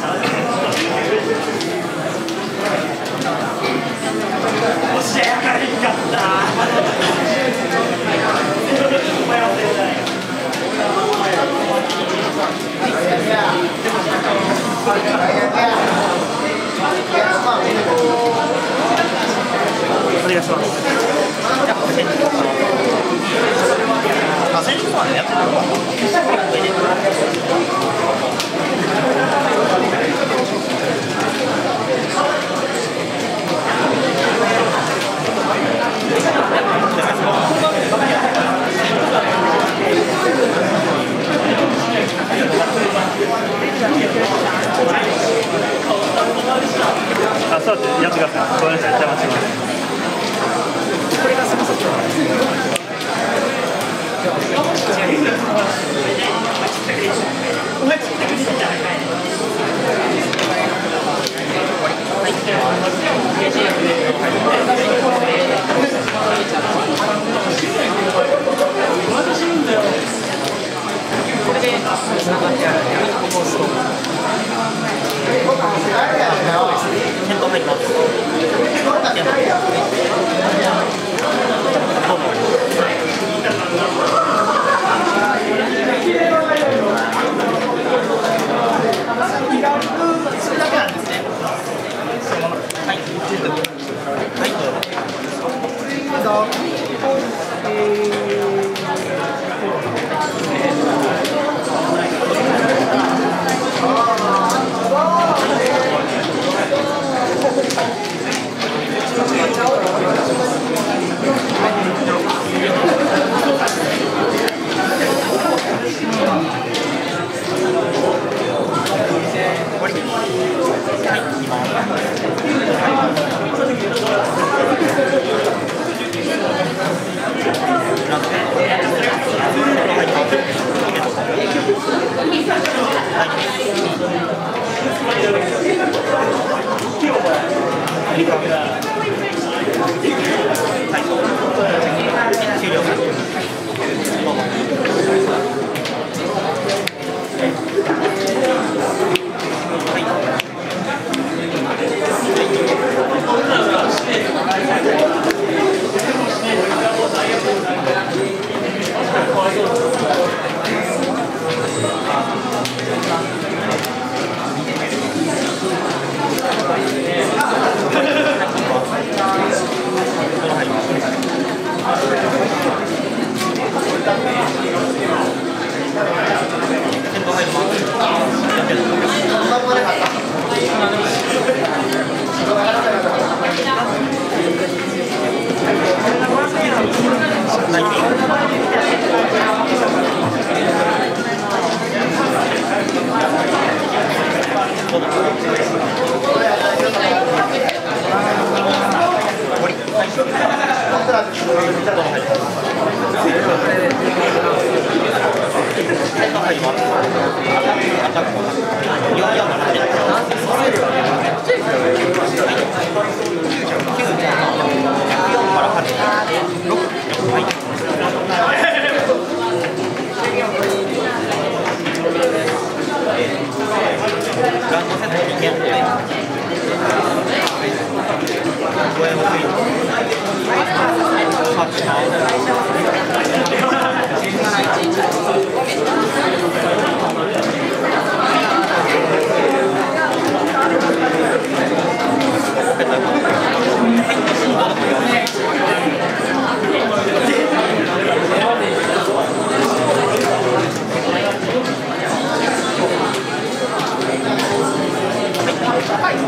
は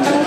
い。